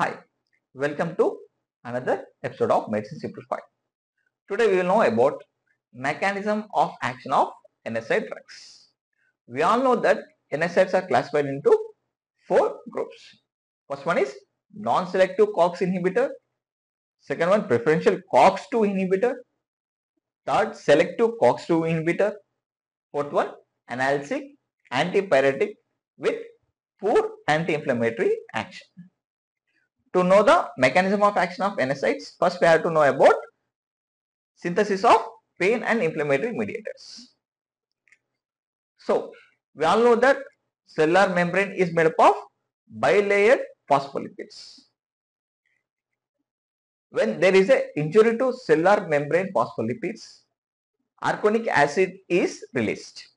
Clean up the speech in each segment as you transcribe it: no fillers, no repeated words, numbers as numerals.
Hi, welcome to another episode of Medicine Simplified. Today we will know about mechanism of action of NSAID drugs. We all know that NSAIDs are classified into four groups. First one is non-selective COX inhibitor. Second one, preferential COX2 inhibitor. Third, selective COX2 inhibitor. Fourth one, analgesic antipyretic with poor anti-inflammatory action. To know the mechanism of action of NSAIDs, first we have to know about synthesis of pain and inflammatory mediators. So, we all know that cellular membrane is made up of bilayered phospholipids. When there is an injury to cellular membrane phospholipids, arachidonic acid is released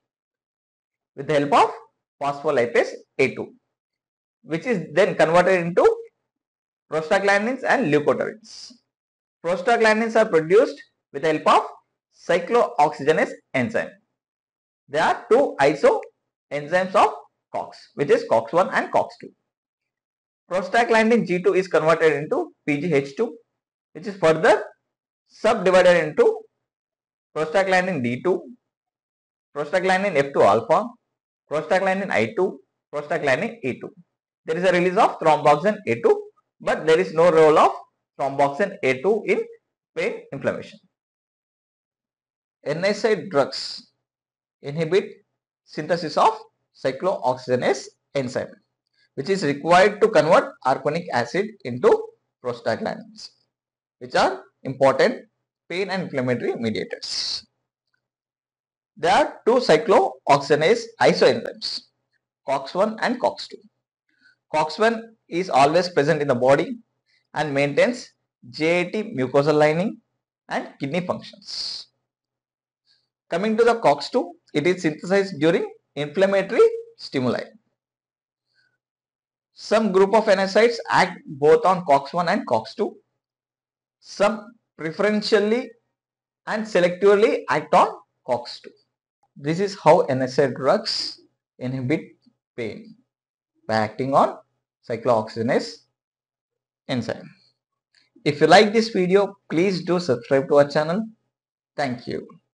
with the help of phospholipase A2, which is then converted into prostaglandins and leukotrienes. Prostaglandins are produced with the help of cyclooxygenase enzyme. There are two isoenzymes of COX, which is COX1 and COX2. Prostaglandin G2 is converted into PGH2, which is further subdivided into prostaglandin D2, prostaglandin F2 alpha, prostaglandin I2, prostaglandin E2. There is a release of thromboxane A2. But there is no role of thromboxane A2 in pain inflammation. NSAID drugs inhibit synthesis of cyclooxygenase enzyme, which is required to convert arachidonic acid into prostaglandins, which are important pain and inflammatory mediators. There are two cyclooxygenase isoenzymes, COX1 and COX2. COX1 is always present in the body and maintains JAT mucosal lining and kidney functions. Coming to the COX2, it is synthesized during inflammatory stimuli. Some group of NSAIDs act both on COX1 and COX2. Some preferentially and selectively act on COX2. This is how NSAID drugs inhibit pain by acting on cyclooxygenase enzyme. If you like this video, please do subscribe to our channel. Thank you.